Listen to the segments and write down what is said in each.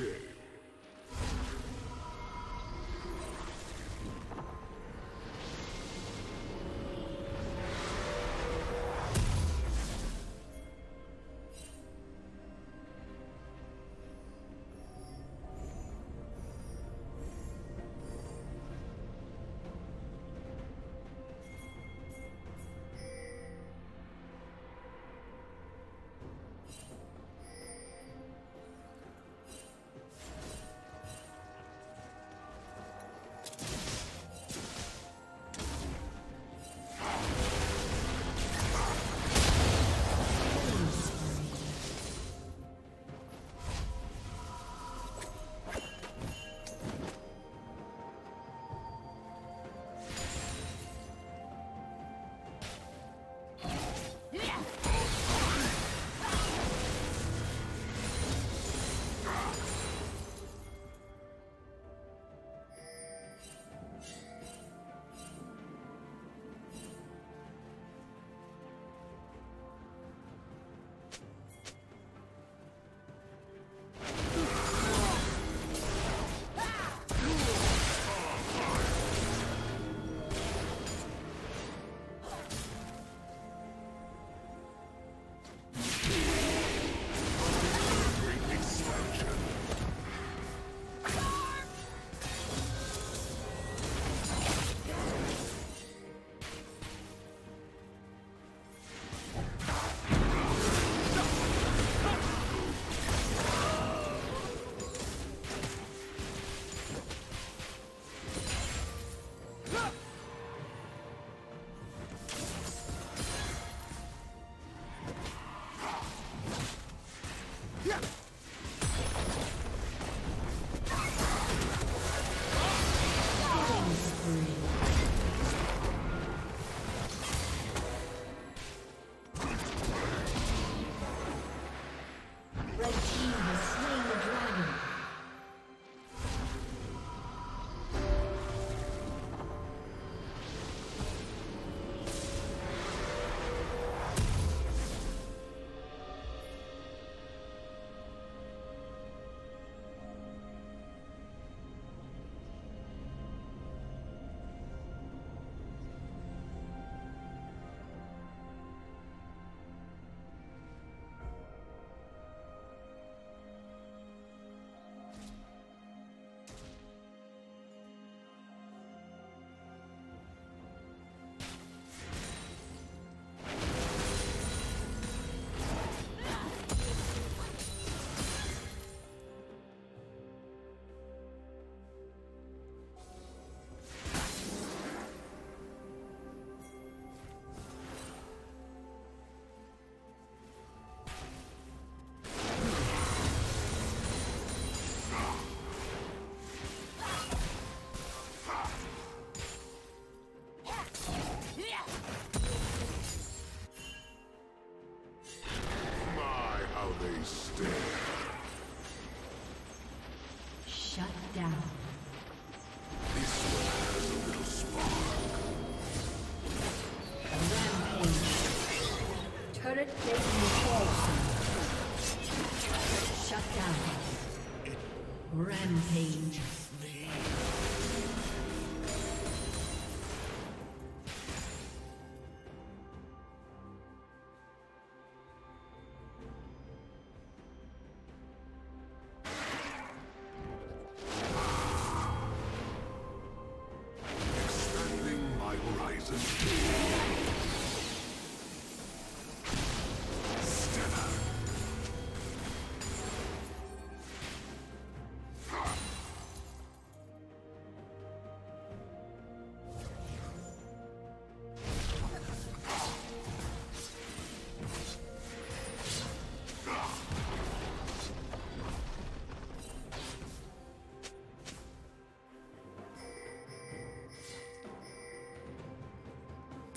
J. Rampage. Expanding my horizon.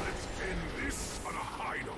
Let's end this on a high note.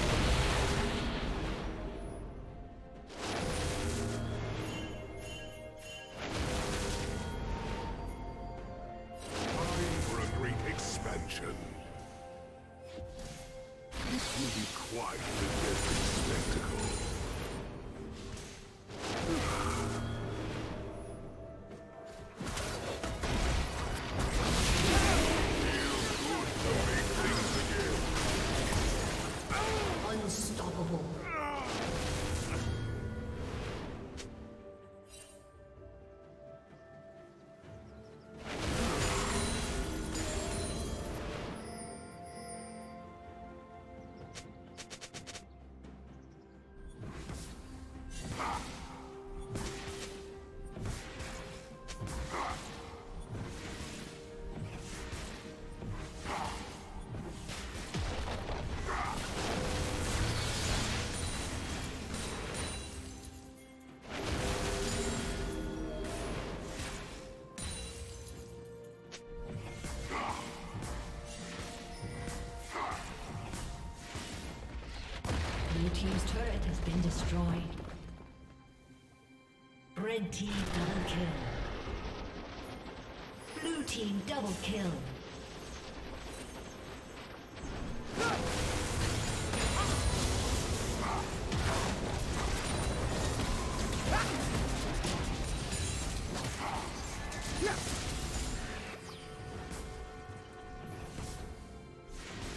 Team's turret has been destroyed. Red Team double kill. Blue Team double kill.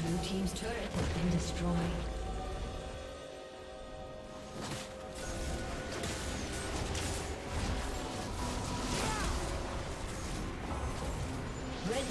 Blue Team's turret has been destroyed. Red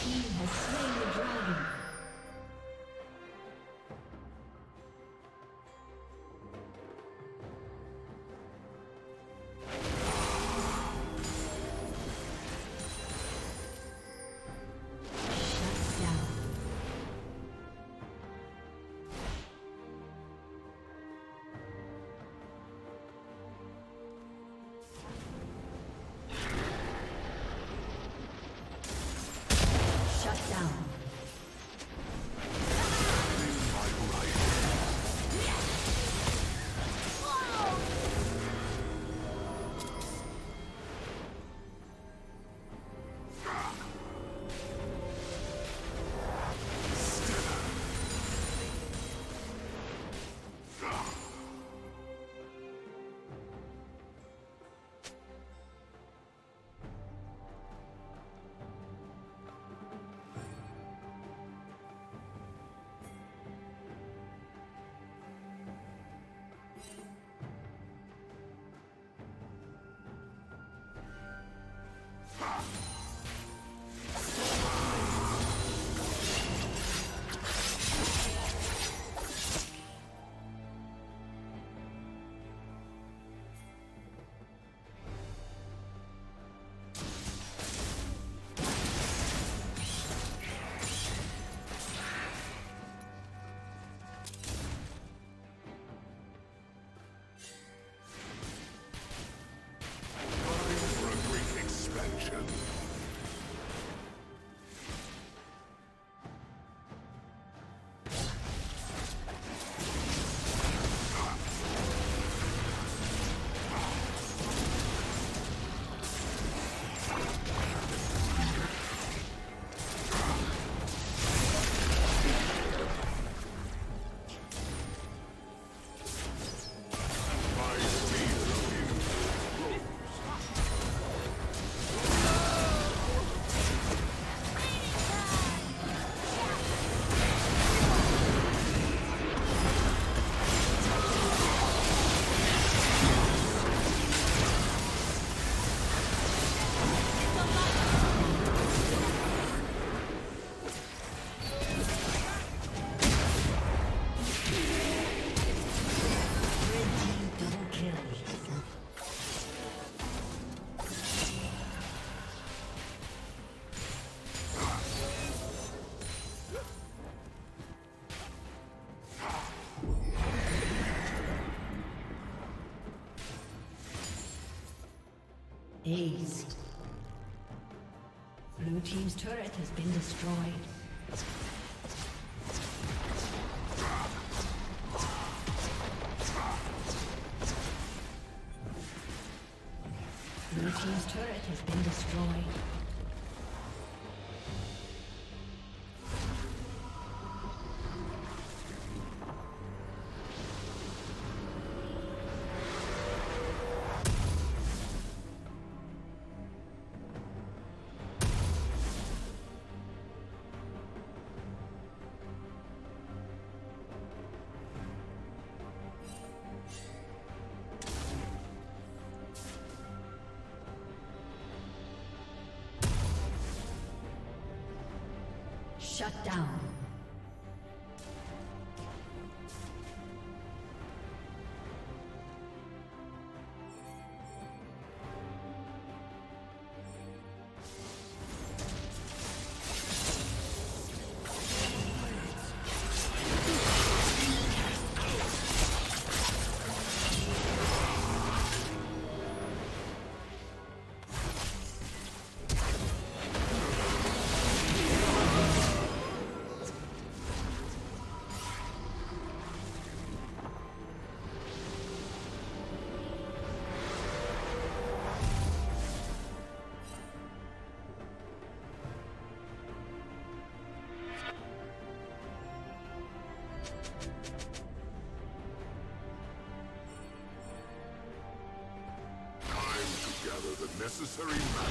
Team has slain the dragon. Down. Aced. Blue team's turret has been destroyed. Blue team's turret has been destroyed. Shut down. Necessary matter.